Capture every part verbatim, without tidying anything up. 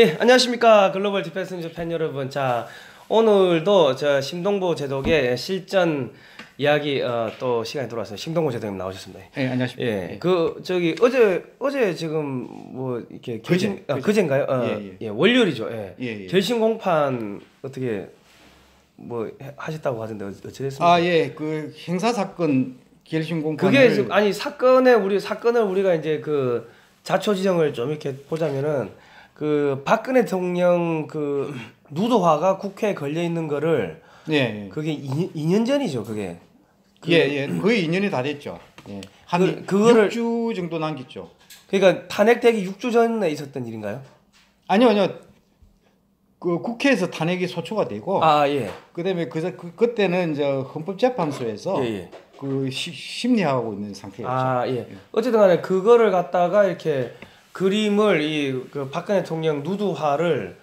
예, 안녕하십니까. 글로벌 디펜스 뉴스 팬 여러분. 자, 오늘도 저 심동보 제독의 실전 이야기 어, 또 시간이 돌아왔어요. 심동보 제독님 나오셨습니다. 예, 안녕하십니까. 예, 예. 그 저기 어제 어제 지금 뭐 이렇게 결심 그제, 아, 그제인가요? 어, 예, 예. 예, 월요일이죠. 예. 예, 예. 결심 공판 어떻게 뭐 하셨다고 하던데 어찌 됐습니까? 아, 예. 그 행사 사건 결심 공판 그게 지금 아니 사건에 우리 사건을 우리가 이제 그 자초 지정을 좀 이렇게 보자면은 그 박근혜 대통령 그 누도화가 국회에 걸려 있는 거를 예, 예. 그게 이 년 전이죠, 그게. 그, 예, 예. 거의 이 년이 다 됐죠. 예. 한 그, 그거를, 육 주 정도 남겼죠. 그러니까 탄핵되기 육 주 전에 있었던 일인가요? 아니요, 아니요. 그 국회에서 탄핵이 소추가 되고 아, 예. 그다음에 그, 그 그때는 이제 헌법재판소에서 예, 예. 그 시, 심리하고 있는 상태였죠. 아, 예. 예. 어쨌든 간에 그거를 갖다가 이렇게 그림을 이 그 박근혜 대통령 누드화를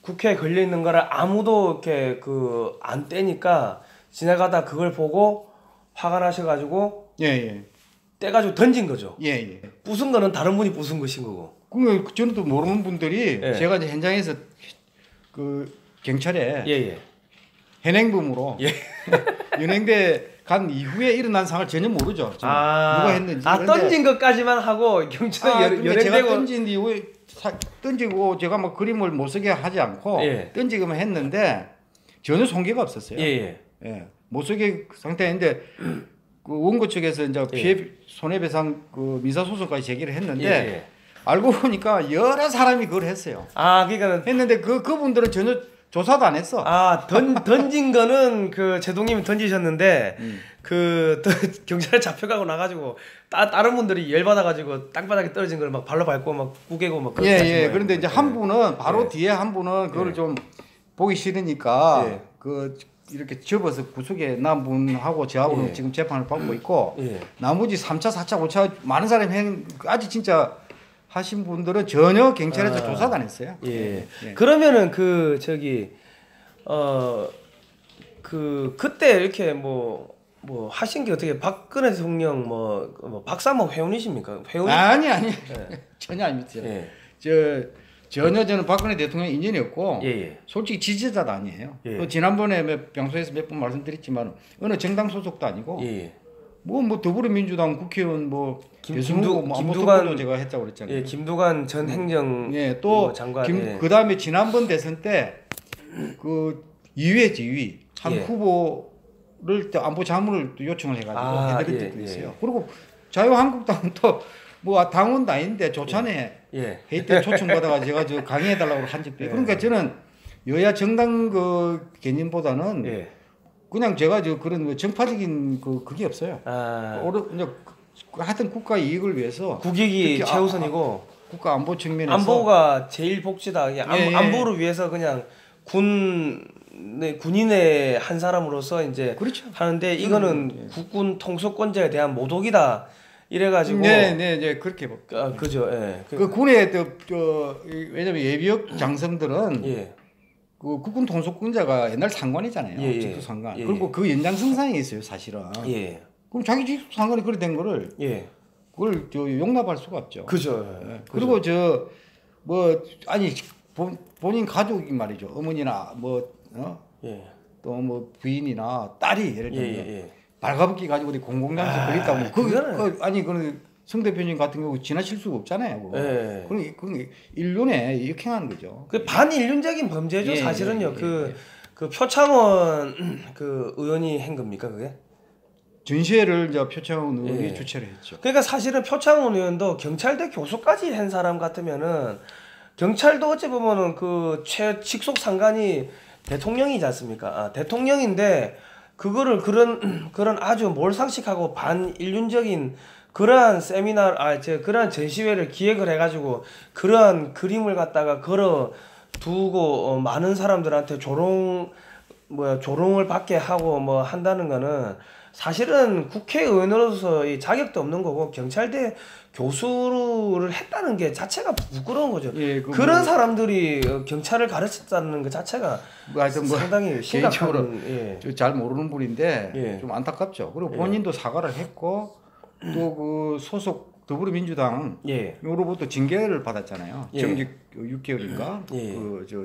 국회에 걸려 있는 거를 아무도 이렇게 그 안 떼니까 지나가다 그걸 보고 화가 나셔가지고 예예 떼가지고 던진 거죠. 예예 부순 거는 다른 분이 부순 것인 거고. 그럼 저는 또 모르는 분들이 예. 제가 이제 현장에서 그 경찰에 예예 현행범으로 예. 연행대 간 이후에 일어난 상황을 전혀 모르죠. 아, 누가 했는지. 아, 던진 것까지만 하고 경찰에 아, 연행되고. 제가 던진 이후에 사, 던지고 제가 막 그림을 못 쓰게 하지 않고 예. 던지기만 했는데 전혀 손괴가 없었어요. 예, 예. 못 쓰게 상태인데 그 원고 측에서 이제 피해 예. 손해배상 그 민사소송까지 제기를 했는데 예. 알고 보니까 여러 사람이 그걸 했어요. 아, 그러니까 했는데 그 그분들은 전혀 조사도 안 했어. 아, 던, 던진 거는 그 제동님이 던지셨는데 음. 그 또, 경찰에 잡혀가고 나가지고 따, 다른 분들이 열받아가지고 땅바닥에 떨어진 걸 막 발로 밟고 막 구개고 막 그런. 예, 예. 그런데 이제 한 분은 바로 예. 뒤에 한 분은 그걸 예. 좀 보기 싫으니까 예. 그 이렇게 접어서 구속에 난 분하고 저하고는 예. 지금 재판을 받고 있고 예. 나머지 삼 차, 사 차, 오 차 많은 사람이 아직 진짜 하신 분들은 전혀 경찰에서 아, 조사도 안 했어요. 예. 예. 그러면은 그 저기 어 그 그때 이렇게 뭐 뭐 하신 게 어떻게 박근혜 대통령 뭐, 뭐 박사모 회원이십니까? 회원? 아니 아니 예. 전혀 아닙니다. 예. 저 전혀 저는 박근혜 대통령 인연이 없고 예예. 솔직히 지지자도 아니에요. 예. 또 지난번에 몇, 평소에서 몇 번 말씀드렸지만 어느 정당 소속도 아니고. 예예. 뭐, 뭐, 더불어민주당 국회의원, 뭐, 김, 김두, 뭐 김두관, 제가 했다고 그랬잖아요. 예, 김두관 전 행정 예, 또 뭐 장관. 김, 예. 그 다음에 지난번 대선 때, 그, 이 위였지, 이 위. 한 예. 후보를 또 안보 자문을 또 요청을 해가지고 아, 해드릴 예, 때도 있어요. 예. 그리고 자유한국당은 또, 뭐, 당원도 아닌데 조찬에 예. 예. 회의 때 초청받아가지고 제가 저 강의해달라고 한 적도 있고. 예. 그러니까 저는 여야 정당 그 개념보다는 예. 그냥 제가 저 그런 뭐 정파적인 그 그게 없어요. 아. 오르 그냥 하여튼 국가 이익을 위해서 국익이 최우선이고 아, 국가 안보 측면에서 안보가 제일 복지다. 그냥 예, 예. 안보를 위해서 그냥 군 네, 군인의 한 사람으로서 이제 그렇죠. 하는데 이거는 음, 예. 국군 통수권자에 대한 모독이다. 이래가지고 네네 네, 네, 그렇게 볼까. 아, 그죠. 예. 그 군의 그, 그 왜냐면 예비역 장성들은 예. 그 국군 통수권자가 옛날 상관이잖아요. 예, 예. 직속상관. 예, 그리고 그 연장선상에 있어요, 사실은. 예. 그럼 자기 직속상관이 그래 된 거를 예. 그걸 저 용납할 수가 없죠. 그죠. 예. 그리고 저 뭐 아니 본, 본인 가족이 말이죠. 어머니나 뭐 어? 예. 또 뭐 부인이나 딸이 예를 들면 예, 예. 발가벗기 가지고 어디 공공장소에 걸렸다고 아, 그, 그 아니 그는 성 대표님 같은 경우 지나칠 수가 없잖아요. 예. 그건, 그건 일륜에 역행한 거죠. 그 반일륜적인 범죄죠. 예, 사실은요. 예, 예, 그, 예. 그 표창원 그 의원이 한 겁니까 그게? 전시회를 이제 표창원 의원이 예. 주최를 했죠. 그러니까 사실은 표창원 의원도 경찰대 교수까지 한 사람 같으면은 경찰도 어찌 보면은 그 최 직속 상관이 대통령이지 않습니까? 아, 대통령인데 그거를 그런 그런 아주 몰상식하고 반일륜적인 그러한 세미나, 아, 제, 그러한 전시회를 기획을 해가지고, 그러한 그림을 갖다가 걸어 두고, 어, 많은 사람들한테 조롱, 뭐야, 조롱을 받게 하고, 뭐, 한다는 거는, 사실은 국회의원으로서의 자격도 없는 거고, 경찰대 교수를 했다는 게 자체가 부끄러운 거죠. 예, 그 그런 뭐, 사람들이 경찰을 가르쳤다는 것 자체가 뭐, 뭐, 상당히 심각한, 예. 잘 모르는 분인데, 예. 좀 안타깝죠. 그리고 본인도 예. 사과를 했고, 또 그 소속 더불어민주당 예. 요로부터 징계를 받았잖아요. 예. 정직 육 개월인가 예. 그 저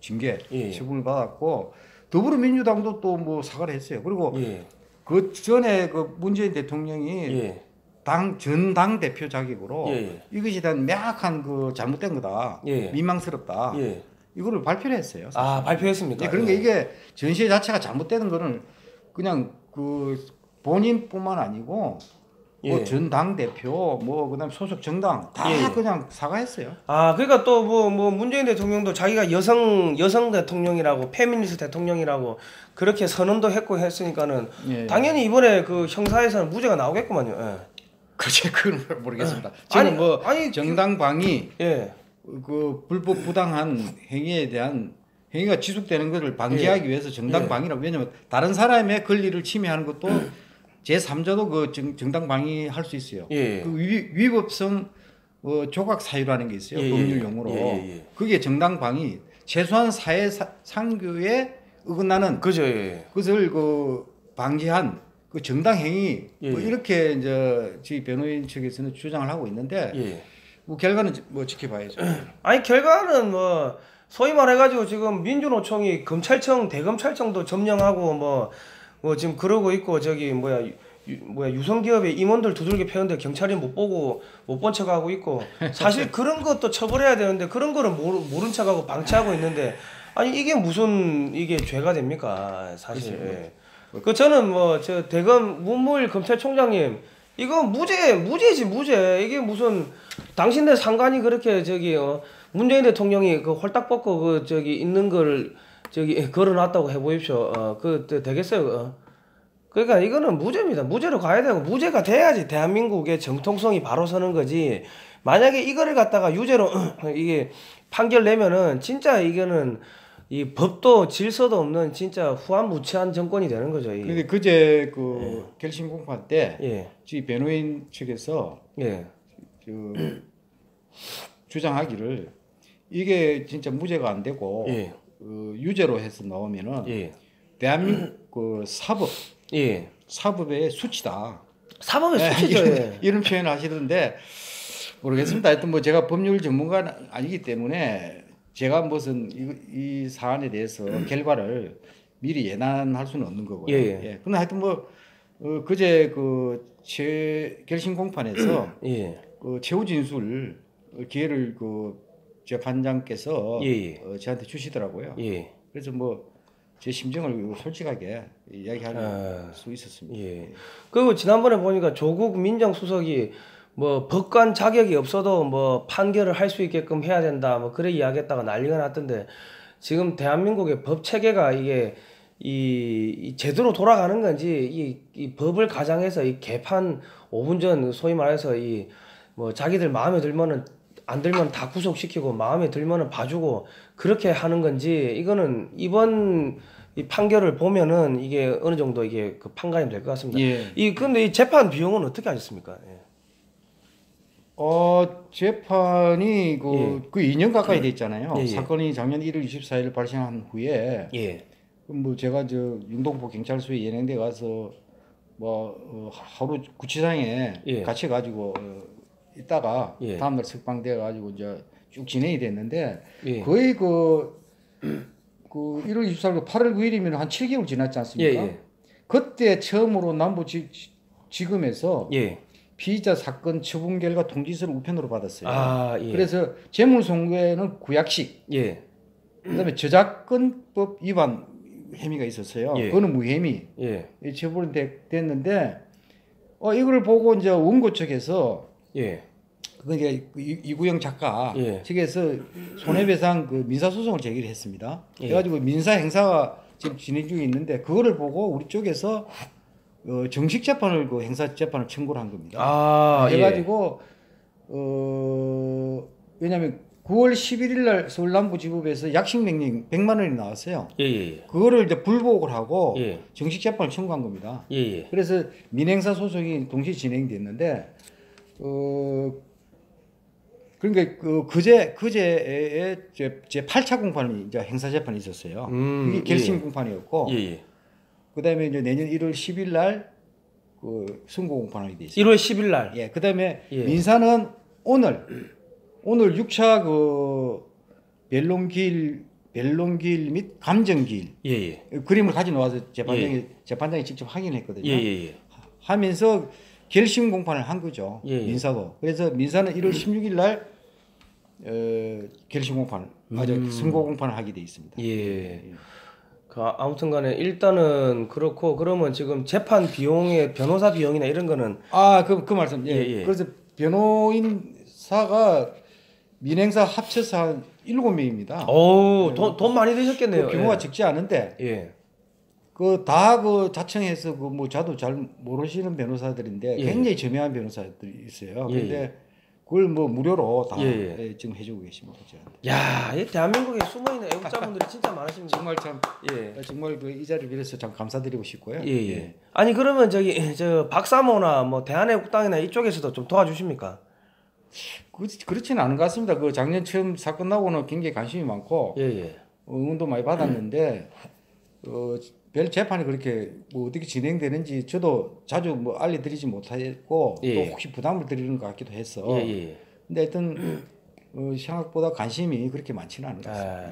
징계 예. 처분을 받았고 더불어민주당도 또 뭐 사과를 했어요. 그리고 예. 그 전에 그 문재인 대통령이 예. 당 전당 대표 자격으로 예. 이것이 다 명확한 그 잘못된 거다. 예. 민망스럽다. 예. 이거를 발표를 했어요. 사실. 아 발표했습니까? 예, 그러니까 예. 이게 전시회 자체가 잘못되는 거는 그냥 그 본인뿐만 아니고. 뭐 예. 전당 대표, 뭐 그다음 소속 정당 다 예. 그냥 사과했어요. 아 그러니까 또 뭐 뭐 문재인 대통령도 자기가 여성 여성 대통령이라고 페미니스트 대통령이라고 그렇게 선언도 했고 했으니까는 예. 당연히 이번에 그 형사에서는 무죄가 나오겠구만요. 예. 그제 그건 모르겠습니다. 저는 아니, 뭐 아니, 정당 방위, 예. 그 불법 부당한 행위에 대한. 행위가 지속되는 것을 방지하기 예. 위해서 정당 예. 방위라고 왜냐면 다른 사람의 권리를 침해하는 것도. 제삼자도 그 정, 정당 방위할 수 있어요. 예. 그 위, 위법성 어, 조각 사유라는 게 있어요. 예. 법률 용어로. 예. 그게 정당 방위. 최소한 사회 사, 상규에 어긋나는 그죠. 예. 그것을 그 방지한 그 정당 행위 예. 뭐 이렇게 이제 저희 변호인 측에서는 주장을 하고 있는데 예. 뭐 결과는 뭐 지켜봐야죠. 아니 결과는 뭐 소위 말해가지고 지금 민주노총이 검찰청 대검찰청도 점령하고 뭐. 뭐 지금 그러고 있고 저기 뭐야 유, 뭐야 유성기업의 임원들 두들겨 패는데 경찰이 못 보고 못 본 척하고 있고 사실 그런 것도 처벌해야 되는데 그런 거를 모르, 모른 척하고 방치하고 있는데 아니 이게 무슨 이게 죄가 됩니까 사실. 예. 그 저는 뭐 저 대검 문무일 검찰총장님 이거 무죄 무죄지 무죄 이게 무슨 당신들 상관이 그렇게 저기 어, 문재인 대통령이 그 홀딱 벗고 그 저기 있는 걸 저기 걸어놨다고 해보십시오. 어, 그 되겠어요. 어. 그러니까 이거는 무죄입니다. 무죄로 가야 되고 무죄가 돼야지 대한민국의 정통성이 바로 서는 거지. 만약에 이거를 갖다가 유죄로 이게 판결 내면은 진짜 이거는 이 법도 질서도 없는 진짜 후한무치한 정권이 되는 거죠. 이. 근데 그제 그 예. 결심 공판 때 예. 저희 변호인 측에서 예. 그 주장하기를 이게 진짜 무죄가 안 되고. 예. 어, 유죄로 해서 나오면은 예. 대한민국 그 사법 예. 사법의 수치다. 사법의 네, 수치죠. 이런, 예. 이런 표현을 하시던데 모르겠습니다. 하여튼 뭐 제가 법률 전문가는 아니기 때문에 제가 무슨 이, 이 사안에 대해서 결과를 미리 예단할 수는 없는 거고요. 예. 예. 근데 하여튼 뭐 어, 그제 그 최 결심 공판에서 예. 그 최후 진술 기회를 그 제 판장께서 예. 어, 저한테 주시더라고요. 예. 그래서 뭐 제 심정을 솔직하게 이야기할 아, 수 있었습니다. 예. 그리고 지난번에 보니까 조국 민정수석이 뭐 법관 자격이 없어도 뭐 판결을 할 수 있게끔 해야 된다. 뭐 그래 이야기했다가 난리가 났던데 지금 대한민국의 법 체계가 이게 이, 이 제대로 돌아가는 건지 이, 이 법을 가장해서 이 개판 오 분 전 소위 말해서 이 뭐 자기들 마음에 들면은 안 들면 다 구속시키고 마음에 들면은 봐주고 그렇게 하는 건지 이거는 이번 이 판결을 보면은 이게 어느 정도 이게 그 판가름이 될 것 같습니다. 예. 이 근데 이 재판 비용은 어떻게 하셨습니까? 예. 어 재판이 그, 예. 그 이 년 가까이 됐잖아요. 예. 사건이 작년 일월 이십사일 발생한 후에 예. 뭐 제가 저 영등포 경찰서에 예능대 가서 뭐 어, 하루 구치상에 예. 같이 가지고. 어, 있다가 예. 다음날 석방돼 가지고 이제 쭉 진행이 됐는데 예. 거의 그, 그 일월 이십사일 팔월 구일이면 한 칠 개월 지났지 않습니까? 예, 예. 그때 처음으로 남부지검에서 예. 피의자 사건 처분 결과 통지서를 우편으로 받았어요. 아, 예. 그래서 재물 손괴는 구약식, 예. 그다음에 저작권법 위반 혐의가 있었어요. 예. 그거는 무혐의 예. 처분이 됐는데 어, 이걸 보고 이제 원고 측에서 예. 그건 이제 이구영 작가 예. 측에서 손해배상 그 민사소송을 제기를 했습니다. 예. 그래가지고 민사행사가 지금 진행 중에 있는데 그거를 보고 우리 쪽에서 어 정식 재판을 그 행사재판을 청구를 한 겁니다. 아, 그래가지고 예. 어 왜냐하면 구월 십일일날 서울남부지법에서 약식명령 백만 원이 나왔어요. 예예. 그거를 이제 불복을 하고 예. 정식 재판을 청구한 겁니다. 예예. 그래서 민행사 소송이 동시에 진행됐는데 어, 그러니까, 그, 그제, 그제에 제, 제 팔 차 공판이, 이제 행사재판이 있었어요. 음, 그게 결심 예. 공판이었고, 예, 예. 그 다음에 이제 내년 일월 십일날, 그 선고 공판하게 돼 있습니다. 일월 십일 날. 예. 그다음에 예. 민사는 오늘 오늘 육 차 그 멜론길 멜론길 및 감정길 예, 예. 그림을 가지고 와서 재판장이 예. 재판장이 직접 확인했거든요. 예, 예, 예. 하면서 결심 공판을 한 거죠. 예, 예. 민사도. 그래서 민사는 일월 십육일 날 어, 결심 공판, 맞아 음. 선고 공판을 하게 돼 있습니다. 예. 예. 아무튼간에 일단은 그렇고 그러면 지금 재판 비용에 변호사 비용이나 이런 거는 아, 그, 그 말씀 예, 예, 예. 그래서 변호인사가 민행사 합쳐서 한 일곱 명입니다. 오, 돈, 예. 돈 많이 드셨겠네요. 그 규모가 예. 적지 않은데 예. 그 다 그 자청해서 그 뭐 저도 잘 모르시는 변호사들인데 예. 굉장히 저명한 변호사들이 있어요. 근데 예, 예. 그걸 뭐 무료로 다 예. 지금 해주고 계십니다. 야, 이 대한민국에 숨어있는 애국자분들이 진짜 많으십니다. 정말 참, 예, 정말 그 이 자리를 빌어서 참 감사드리고 싶고요. 예, 예. 예. 아니 그러면 저기 저 박사모나 뭐 대한애국당이나 이쪽에서도 좀 도와주십니까? 그 그렇지는 않은 것 같습니다. 그 작년 처음 사건 나고는 굉장히 관심이 많고, 예, 예. 응원도 많이 받았는데, 어, 별 재판이 그렇게 뭐 어떻게 진행되는지 저도 자주 뭐 알려드리지 못했고 예. 또 혹시 부담을 드리는 것 같기도 해서 예예. 근데 하여튼 어, 생각보다 관심이 그렇게 많지는 않은 것 같습니다. 아,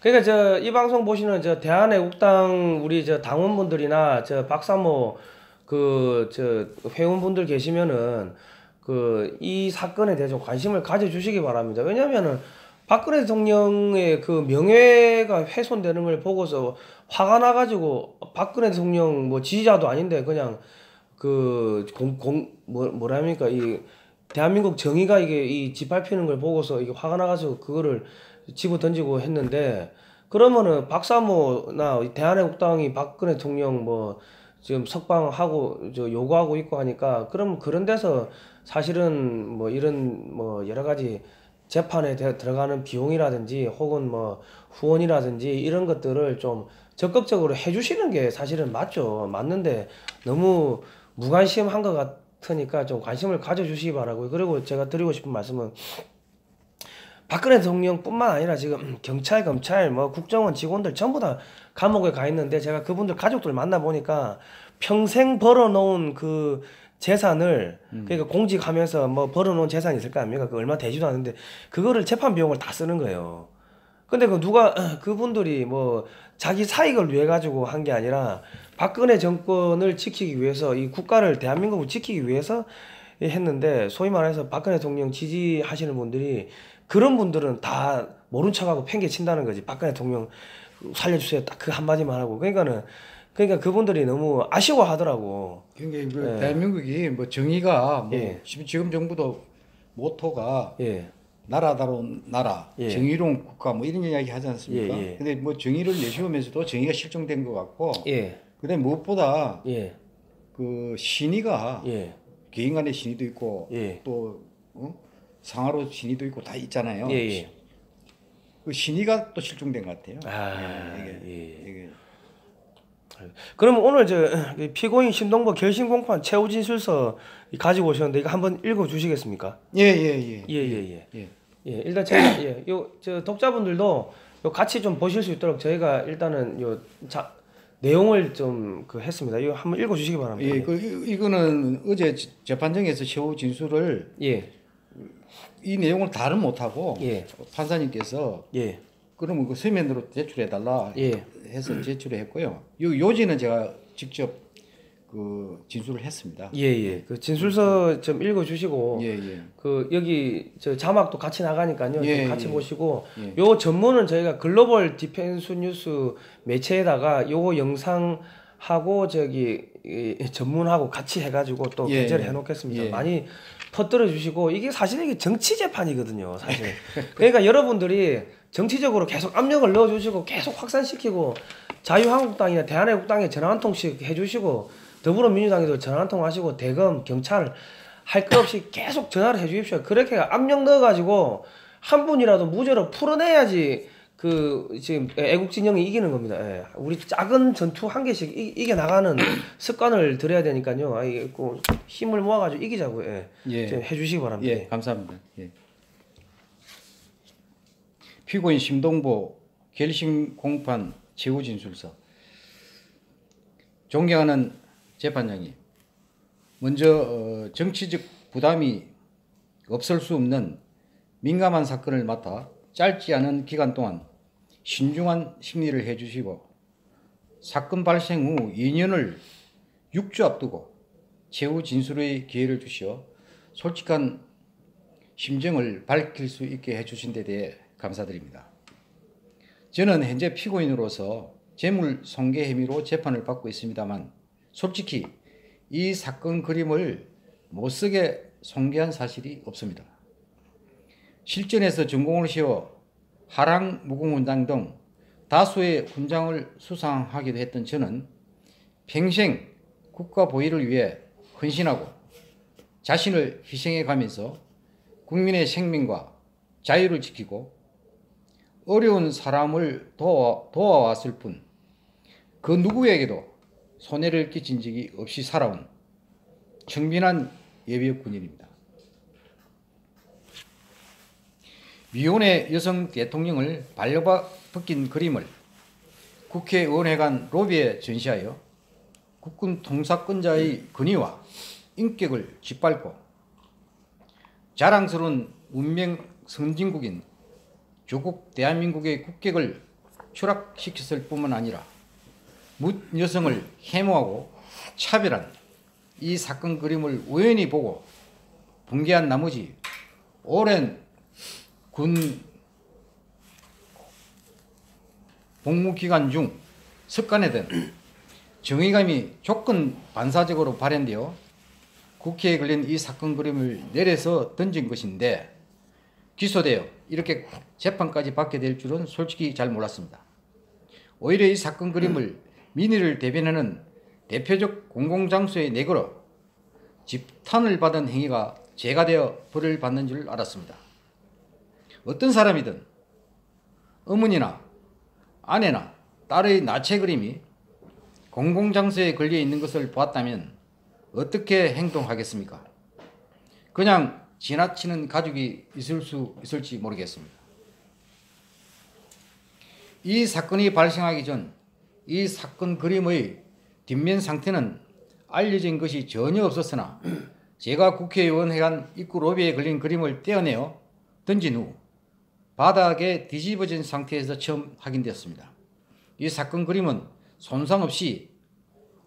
그러니까 저 이 방송 보시는 저 대한애국당 우리 저 당원분들이나 저 박사모 그 저 회원분들 계시면은 그 이 사건에 대해서 관심을 가져주시기 바랍니다. 왜냐면은 박근혜 대통령의 그 명예가 훼손되는 걸 보고서 화가 나가지고 박근혜 대통령 뭐 지지자도 아닌데 그냥 그 공 공 뭐 뭐랍니까 이 대한민국 정의가 이게 이 짓밟히는 걸 보고서 이게 화가 나가지고 그거를 집어 던지고 했는데 그러면은 박사모나 대한애국당이 박근혜 대통령 뭐 지금 석방하고 저 요구하고 있고 하니까 그럼 그런 데서 사실은 뭐 이런 뭐 여러 가지 재판에 대, 들어가는 비용이라든지 혹은 뭐 후원이라든지 이런 것들을 좀 적극적으로 해주시는 게 사실은 맞죠. 맞는데 너무 무관심한 것 같으니까 좀 관심을 가져주시기 바라고요. 그리고 제가 드리고 싶은 말씀은 박근혜 대통령뿐만 아니라 지금 경찰, 검찰, 뭐 국정원 직원들 전부 다 감옥에 가 있는데 제가 그분들 가족들 만나보니까 평생 벌어놓은 그 재산을 음. 그러니까 공직하면서 뭐 벌어놓은 재산이 있을 거 아닙니까? 그 얼마 되지도 않는데 그거를 재판 비용을 다 쓰는 거예요. 근데 그 누가 그분들이 뭐 자기 사익을 위해 가지고 한 게 아니라 박근혜 정권을 지키기 위해서 이 국가를 대한민국을 지키기 위해서 했는데 소위 말해서 박근혜 대통령 지지하시는 분들이 그런 분들은 다 모른 척하고 팽개친다는 거지. 박근혜 대통령 살려주세요 딱 그 한마디만 하고 그러니까는. 그러니까 그분들이 너무 아쉬워하더라고. 그러니까 뭐 예. 대한민국이 뭐 정의가 뭐 예. 지금 정부도 모토가 예. 나라다운 나라, 예. 정의로운 국가 뭐 이런 이야기 하지 않습니까? 예예. 근데 뭐 정의를 내세우면서도 정의가 실종된 것 같고, 예. 근데 무엇보다 예. 그 신의가 예. 개인 간의 신의도 있고 예. 또 어? 상하로 신의도 있고 다 있잖아요. 예예. 그 신의가 또 실종된 것 같아요. 아, 예. 이게, 예. 이게. 그러면 오늘 저 피고인 심동보 결심 공판 최후 진술서 가지고 오셨는데 이거 한번 읽어 주시겠습니까? 예, 예, 예. 예, 예, 예. 예, 예 일단 제가 예, 요 저 독자분들도 요 같이 좀 보실 수 있도록 저희가 일단은 요 자, 내용을 좀 그 했습니다. 이거 한번 읽어 주시기 바랍니다. 예, 그 이거는 어제 재판정에서 최후 진술을 예. 이 내용을 다른 못 하고 예. 판사님께서 예. 그러면 그 서면으로 제출해 달라 예. 해서 제출을 했고요. 요 요지는 제가 직접 그 진술을 했습니다. 예예. 예. 그 진술서 좀 읽어주시고 예예. 예. 그 여기 저 자막도 같이 나가니까요. 예, 같이 예. 보시고 예. 요 전문은 저희가 글로벌 디펜스 뉴스 매체에다가 요 영상하고 저기 전문하고 같이 해가지고 또 게재를 예, 예. 해놓겠습니다. 예. 많이 퍼뜨려 주시고 이게 사실 이게 정치 재판이거든요. 사실. 그러니까 여러분들이 정치적으로 계속 압력을 넣어주시고 계속 확산시키고 자유한국당이나 대한애국당에 전화 한 통씩 해주시고 더불어민주당에도 전화 한 통 하시고 대검, 경찰 할 것 없이 계속 전화를 해주십시오. 그렇게 압력 넣어가지고 한 분이라도 무죄로 풀어내야지 그 지금 애국진영이 이기는 겁니다. 예. 우리 작은 전투 한 개씩 이, 이겨나가는 습관을 들여야 되니까요. 아, 이게 꼭 힘을 모아가지고 이기자고 예. 예. 해주시기 바랍니다. 예, 감사합니다. 예. 피고인 심동보 결심 공판 최후 진술서. 존경하는 재판장님, 먼저 정치적 부담이 없을 수 없는 민감한 사건을 맡아 짧지 않은 기간 동안 신중한 심리를 해주시고 사건 발생 후 이 년을 육 주 앞두고 최후 진술의 기회를 주시어 솔직한 심정을 밝힐 수 있게 해주신 데 대해 감사드립니다. 저는 현재 피고인으로서 재물 손괴 혐의로 재판을 받고 있습니다만 솔직히 이 사건 그림을 못쓰게 손괴한 사실이 없습니다. 실전에서 전공을 세워 하랑 무공훈장 등 다수의 훈장을 수상하기도 했던 저는 평생 국가 보위를 위해 헌신하고 자신을 희생해가면서 국민의 생명과 자유를 지키고 어려운 사람을 도와, 도와왔을 뿐 그 누구에게도 손해를 끼친 적이 없이 살아온 청빈한 예비역 군인입니다. 미혼의 여성 대통령을 발려벗긴 그림을 국회의원회관 로비에 전시하여 국군 통사권자의 권위와 인격을 짓밟고 자랑스러운 운명 선진국인 조국 대한민국의 국격을 추락시켰을 뿐만 아니라 뭇 여성을 해모하고 차별한 이 사건 그림을 우연히 보고 분개한 나머지 오랜 군 복무 기간 중 습관화된 정의감이 조건 반사적으로 발현되어 국회에 걸린 이 사건 그림을 내려서 던진 것인데 기소되어 이렇게 재판까지 받게 될 줄은 솔직히 잘 몰랐습니다. 오히려 이 사건 그림을 민의를 대변하는 대표적 공공장소에 내걸어 집탄을 받은 행위가 죄가 되어 벌을 받는 줄 알았습니다. 어떤 사람이든 어머니나 아내나 딸의 나체 그림이 공공장소에 걸려있는 것을 보았다면 어떻게 행동하겠습니까? 그냥 지나치는 가족이 있을 수 있을지 모르겠습니다. 이 사건이 발생하기 전 이 사건 그림의 뒷면 상태는 알려진 것이 전혀 없었으나 제가 국회의원회관 입구 로비에 걸린 그림을 떼어내어 던진 후 바닥에 뒤집어진 상태에서 처음 확인되었습니다. 이 사건 그림은 손상 없이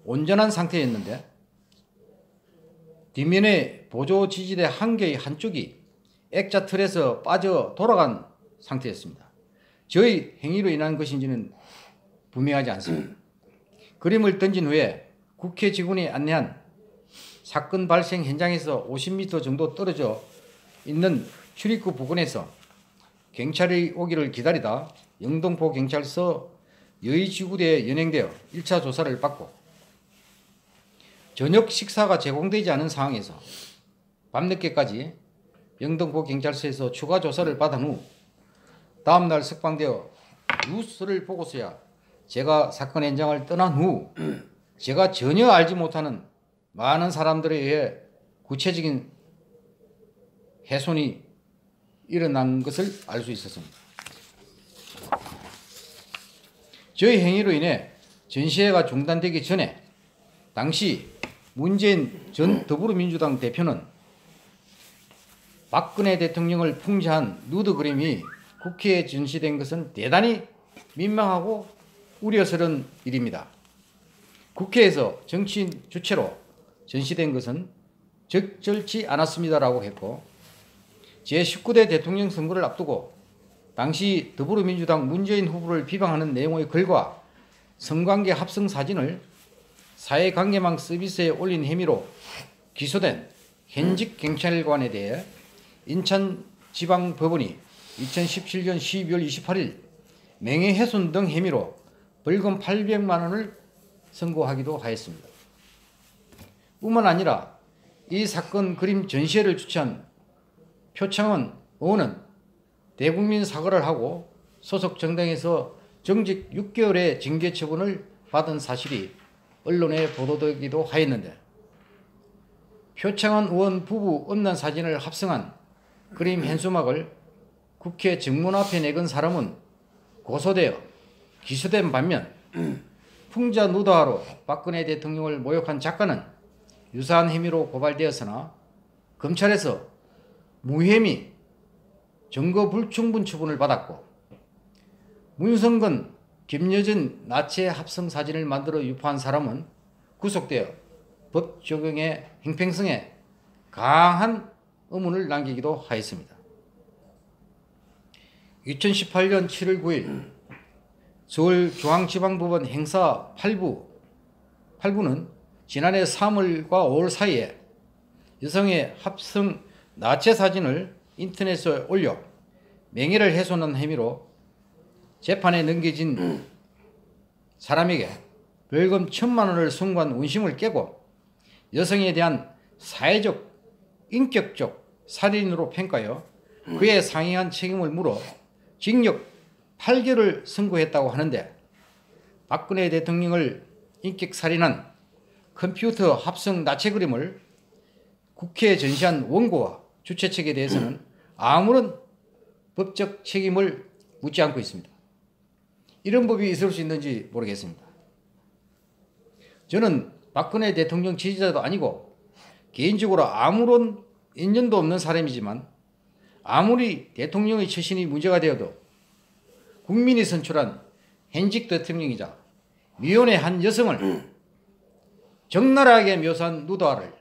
온전한 상태였는데 뒷면의 보조 지지대 한 개의 한쪽이 액자 틀에서 빠져 돌아간 상태였습니다. 저의 행위로 인한 것인지는 분명하지 않습니다. 그림을 던진 후에 국회 직원이 안내한 사건 발생 현장에서 오십 미터 정도 떨어져 있는 출입구 부근에서 경찰이 오기를 기다리다 영등포 경찰서 여의지구대에 연행되어 일 차 조사를 받고 저녁 식사가 제공되지 않은 상황에서 밤늦게까지 영등포 경찰서에서 추가 조사를 받은 후 다음날 석방되어 뉴스를 보고서야 제가 사건 현장을 떠난 후 제가 전혀 알지 못하는 많은 사람들에 의해 구체적인 훼손이 일어난 것을 알 수 있었습니다. 저의 행위로 인해 전시회가 중단되기 전에 당시 문재인 전 더불어민주당 대표는 박근혜 대통령을 풍자한 누드 그림이 국회에 전시된 것은 대단히 민망하고 우려스러운 일입니다. 국회에서 정치인 주체로 전시된 것은 적절치 않았습니다라고 했고 제십구 대 대통령 선거를 앞두고 당시 더불어민주당 문재인 후보를 비방하는 내용의 글과 성관계 합성 사진을 사회관계망 서비스에 올린 혐의로 기소된 현직 경찰관에 대해 인천지방법원이 이천십칠 년 십이월 이십팔일 명예훼손 등 혐의로 벌금 팔백만 원을 선고하기도 하였습니다. 뿐만 아니라 이 사건 그림 전시회를 주최한 표창원 의원은 대국민 사과를 하고 소속 정당에서 정직 육 개월의 징계 처분을 받은 사실이 언론에 보도되기도 하였는데 표창원 의원 부부 음란 사진을 합성한 그림 한 수막을 국회 정문 앞에 내건 사람은 고소되어 기소된 반면 풍자 누다하로 박근혜 대통령을 모욕한 작가는 유사한 혐의로 고발되었으나 검찰에서 무혐의 증거 불충분 처분을 받았고, 문성근, 김여진 나체 합성 사진을 만들어 유포한 사람은 구속되어 법 적용의 행평성에 강한 의문을 남기기도 하였습니다. 이천십팔년 칠월 구일 서울중앙지방법원 행사 팔부, 팔부는 지난해 삼월과 오월 사이에 여성의 합성 나체 사진을 인터넷에 올려 명예를 훼손한 혐의로 재판에 넘겨진 사람에게 벌금 천만 원을 선고한 원심을 깨고 여성에 대한 사회적, 인격적 살인으로 평가하여 그에 상응한 책임을 물어 징역 팔 개월을 선고했다고 하는데, 박근혜 대통령을 인격살인한 컴퓨터 합성 나체 그림을 국회에 전시한 원고와 주최 측에 대해서는 아무런 법적 책임을 묻지 않고 있습니다. 이런 법이 있을 수 있는지 모르겠습니다. 저는 박근혜 대통령 지지자도 아니고 개인적으로 아무런 인연도 없는 사람이지만, 아무리 대통령의 처신이 문제가 되어도 국민이 선출한 현직 대통령이자 미혼의 한 여성을 적나라하게 묘사한 누더화를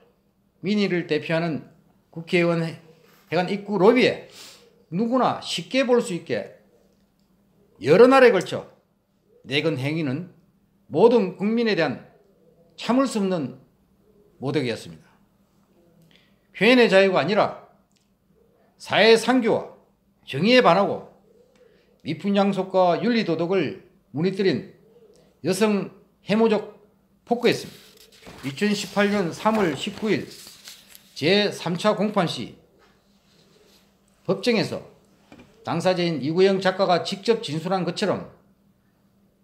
민의를 대표하는 국회의원 해관 입구 로비에 누구나 쉽게 볼 수 있게 여러 날에 걸쳐 내건 행위는 모든 국민에 대한 참을 수 없는 모독이었습니다. 표현의 자유가 아니라 사회 상규와 정의에 반하고 미풍양속과 윤리도덕을 무너뜨린 여성 해모적 폭거였습니다. 이천십팔년 삼월 십구일 제삼차 공판 시 법정에서 당사자인 이구영 작가가 직접 진술한 것처럼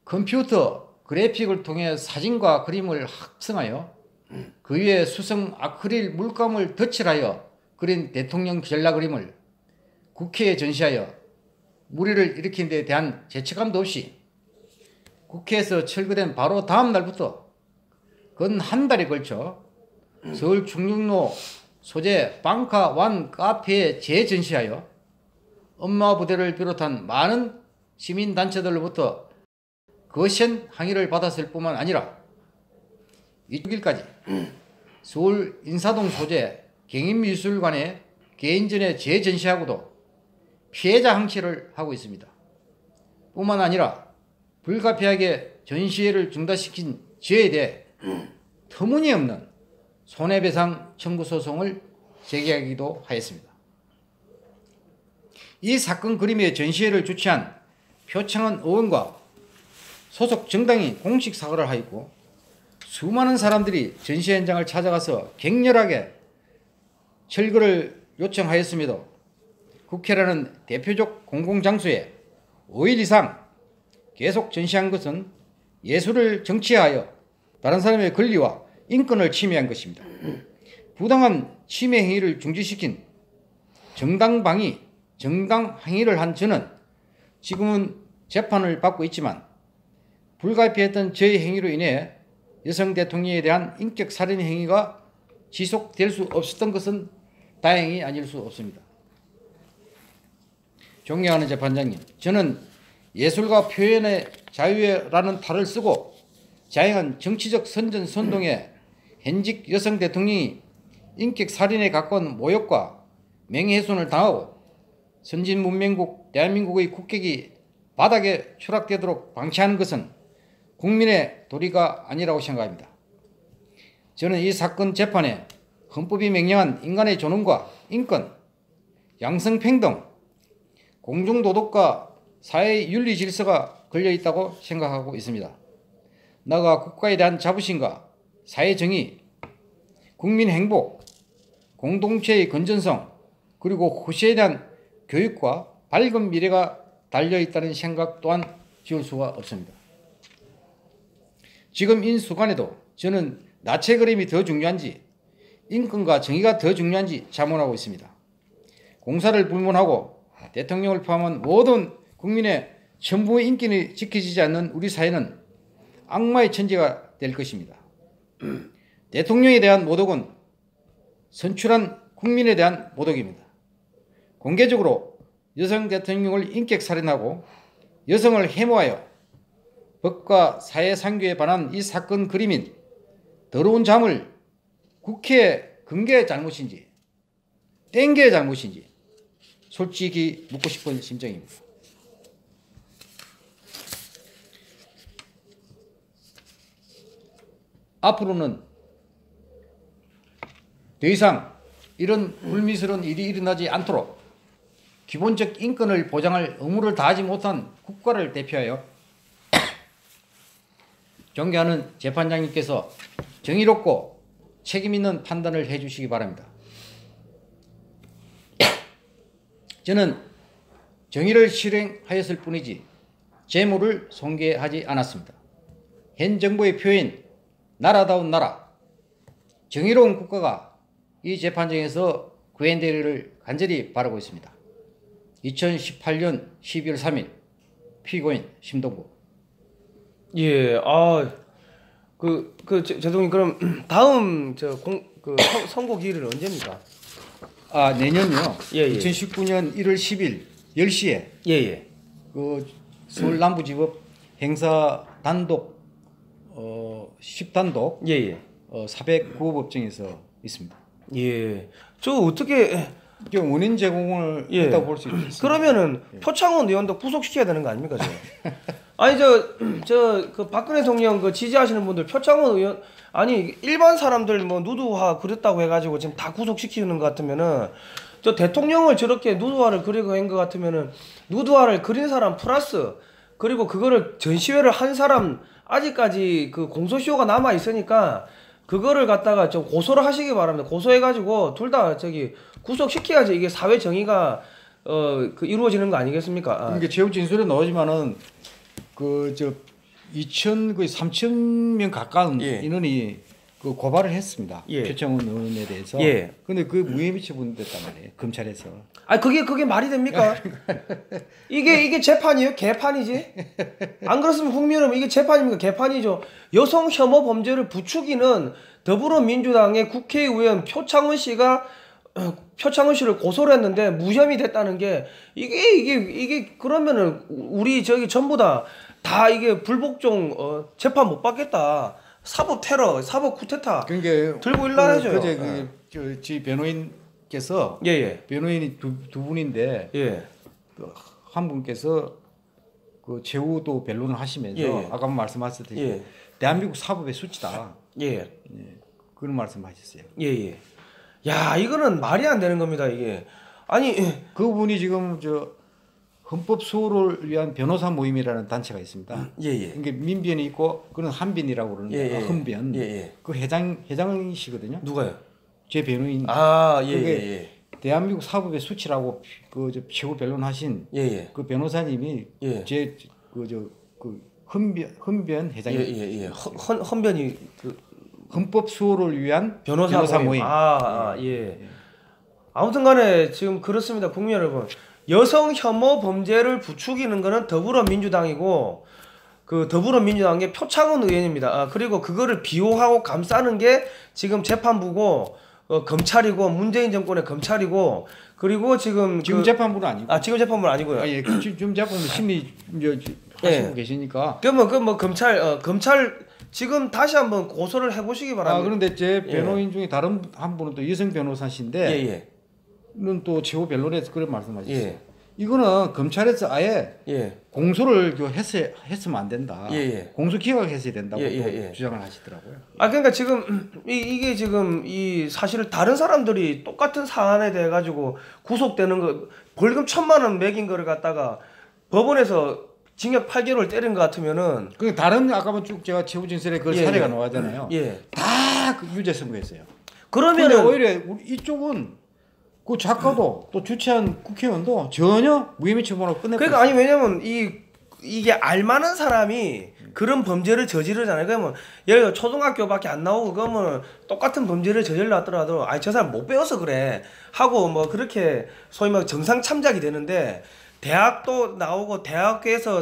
컴퓨터 그래픽을 통해 사진과 그림을 합성하여 그 위에 수성 아크릴 물감을 덧칠하여 그린 대통령 전라 그림을 국회에 전시하여 물의를 일으킨 데 대한 죄책감도 없이 국회에서 철거된 바로 다음 날부터 근 한 달에 걸쳐 서울 충정로 소재 방카 완 카페에 재전시하여 엄마 부대를 비롯한 많은 시민단체들로부터 거센 항의를 받았을 뿐만 아니라 이십육일까지 서울 인사동 소재 경인미술관에 개인전에 재전시하고도 피해자 항치를 하고 있습니다. 뿐만 아니라 불가피하게 전시회를 중단시킨 죄에 대해 터무니없는 손해배상 청구 소송을 제기하기도 하였습니다. 이 사건 그림의 전시회를 주최한 표창원 의원과 소속 정당이 공식 사과를 하였고, 수많은 사람들이 전시회 현장을 찾아가서 격렬하게 철거를 요청하였음에도 국회라는 대표적 공공장소에 오일 이상 계속 전시한 것은 예술을 정치화하여 다른 사람의 권리와 인권을 침해한 것입니다. 부당한 침해 행위를 중지시킨 정당방위, 정당항의를 한 저는 지금은 재판을 받고 있지만, 불가피했던 저의 행위로 인해 여성 대통령에 대한 인격살인 행위가 지속될 수 없었던 것은 다행히 아닐 수 없습니다. 존경하는 재판장님, 저는 예술과 표현의 자유라는 탈을 쓰고 자행한 정치적 선전선동에 현직 여성 대통령이 인격살인에 가까운 모욕과 명예훼손을 당하고 선진문명국 대한민국의 국격이 바닥에 추락되도록 방치하는 것은 국민의 도리가 아니라고 생각합니다. 저는 이 사건 재판에 헌법이 명령한 인간의 존엄과 인권, 양성평등, 공중도덕과 사회의 윤리질서가 걸려있다고 생각하고 있습니다. 나가 국가에 대한 자부심과 사회정의, 국민행복, 공동체의 건전성, 그리고 후세에 대한 교육과 밝은 미래가 달려있다는 생각 또한 지울 수가 없습니다. 지금 이 순간에도 저는 나체 그림이 더 중요한지 인권과 정의가 더 중요한지 자문하고 있습니다. 공사를 불문하고 대통령을 포함한 모든 국민의 전부의 인권이 지켜지지 않는 우리 사회는 악마의 천지가 될 것입니다. 대통령에 대한 모독은 선출한 국민에 대한 모독입니다. 공개적으로 여성 대통령을 인격살인하고 여성을 해모하여 법과 사회상규에 반한 이 사건 그림인 더러운 잠을 국회에 근거의 잘못인지 땡계의 잘못인지 솔직히 묻고 싶은 심정입니다. 앞으로는 더 이상 이런 불미스러운 일이 일어나지 않도록 기본적 인권을 보장할 의무를 다하지 못한 국가를 대표하여 존경하는 재판장님께서 정의롭고 책임있는 판단을 해주시기 바랍니다. 저는 정의를 실행하였을 뿐이지 재물을 손괴하지 않았습니다. 현 정부의 표인 나라다운 나라, 정의로운 국가가 이 재판정에서 구현되리를 간절히 바라고 있습니다. 이천십팔년 십이월 삼일 피고인 심동보. 예, 아, 그, 그, 제동님, 그럼 다음 저 공, 그 선, 선고 기일은 언제입니까? 아, 내년요. 예, 예. 이천십구년 일월 십일 열 시에. 예, 예. 그 서울남부지법 행사 단독 어 십 단독. 예, 예. 어 사백구 호 법정에서 있습니다. 예. 저 어떻게 지금 원인 제공을 예. 했다고 볼 수 있습니다. 그러면은 예. 표창원 의원도 구속시켜야 되는 거 아닙니까, 저? 아니 저 저 그 박근혜 대통령 그 지지하시는 분들 표창원 의원 아니 일반 사람들 뭐 누드화 그렸다고 해가지고 지금 다 구속시키는 것 같으면은 저 대통령을 저렇게 누드화를 그리고 한 것 같으면은 누드화를 그린 사람 플러스 그리고 그거를 전시회를 한 사람 아직까지 그 공소시효가 남아 있으니까 그거를 갖다가 좀 고소를 하시기 바랍니다. 고소해가지고 둘 다 저기 구속시켜야지 이게 사회 정의가 어 그 이루어지는 거 아니겠습니까? 아. 그러니까 최후 진술에 나오지만은. 그 저 이천 거의 삼천 명 가까운 예. 인원이 그 고발을 했습니다. 예. 표창원 의원에 대해서. 그런데 예. 그 무혐의 미처분됐단 말이에요. 검찰에서. 아 그게 그게 말이 됩니까? 이게 이게 재판이에요? 개판이지? 안 그렇습니까, 국민 여러분? 이게 재판입니까? 개판이죠. 여성 혐오 범죄를 부추기는 더불어민주당의 국회의원 표창원 씨가 표창원 씨를 고소를 했는데 무혐의 됐다는 게 이게 이게 이게 그러면은 우리 저기 전부 다 다 이게 불복종 어, 재판 못 받겠다 사법 테러 사법 쿠데타 그러니까 들고 일난해줘요. 그제 그, 그, 지 변호인께서 예, 예. 변호인이 두, 두 분인데 예. 한 분께서 그 최후도 변론을 하시면서 예, 예. 아까 말씀하셨듯이 예. 대한민국 사법의 수치다. 예. 예. 그런 말씀하셨어요. 예. 예. 야, 이거는 말이 안 되는 겁니다, 이게. 아니, 그분이 지금 저 헌법 수호를 위한 변호사 모임이라는 단체가 있습니다. 예, 예. 이게 민변이 있고 그는 한변이라고 그러는데 예, 예. 헌변. 예, 예. 그 회장 회장이시거든요. 누가요? 제 변호인. 아, 예, 그게 예, 예. 대한민국 사법의 수치라고 그 저 최고 변론하신 예, 예. 그 변호사님이 예. 제 그 저 그 헌변 헌변 회장이 예, 예, 예. 헌 헌변이 그 헌법 수호를 위한 변호사, 변호사 모임. 모임. 아, 아 예. 예. 아무튼간에 지금 그렇습니다, 국민 여러분. 여성 혐오 범죄를 부추기는 거는 더불어민주당이고 그 더불어민주당의 표창원 의원입니다. 아, 그리고 그거를 비호하고 감싸는 게 지금 재판부고 어, 검찰이고 문재인 정권의 검찰이고 그리고 지금 지금 그, 재판부는 아니고. 아 지금 재판부는 아니고요. 아, 예, 지금 재판부 심리 하시고 예. 계시니까. 그러면 그 뭐 검찰 어, 검찰 지금 다시 한번 고소를 해보시기 바랍니다. 아, 그런데 제 변호인 예. 중에 다른 한 분은 또 여성 변호사신데, 는 또 최후 변론에서 그런 말씀하셨어요. 예. 이거는 검찰에서 아예 예. 공소를 했어야, 했으면 안 된다. 예예. 공소 기각했어야 된다고 또 주장을 하시더라고요. 아, 그러니까 지금 이, 이게 지금 이 사실 다른 사람들이 똑같은 사안에 대해 가지고 구속되는 거, 벌금 천만 원 매긴 거를 갖다가 법원에서 징역 팔 개월을 때린 것 같으면은. 그 다른 아까만 쭉 제가 최후 진술에 그 예, 사례가 예. 나왔잖아요. 예. 다 그 유죄 선고했어요. 그러면은 오히려 우리 이쪽은 그 작가도 음. 또 주최한 국회의원도 전혀 무혐의 처분으로 끝냈어요. 그러니까 아니 왜냐면 이 이게 알만한 사람이 그런 범죄를 저지르잖아요. 그러면 예를 들어 초등학교밖에 안 나오고 그러면 똑같은 범죄를 저질렀더라도 아니 저 사람 못 배워서 그래 하고 뭐 그렇게 소위 막 정상 참작이 되는데. 대학도 나오고 대학교에서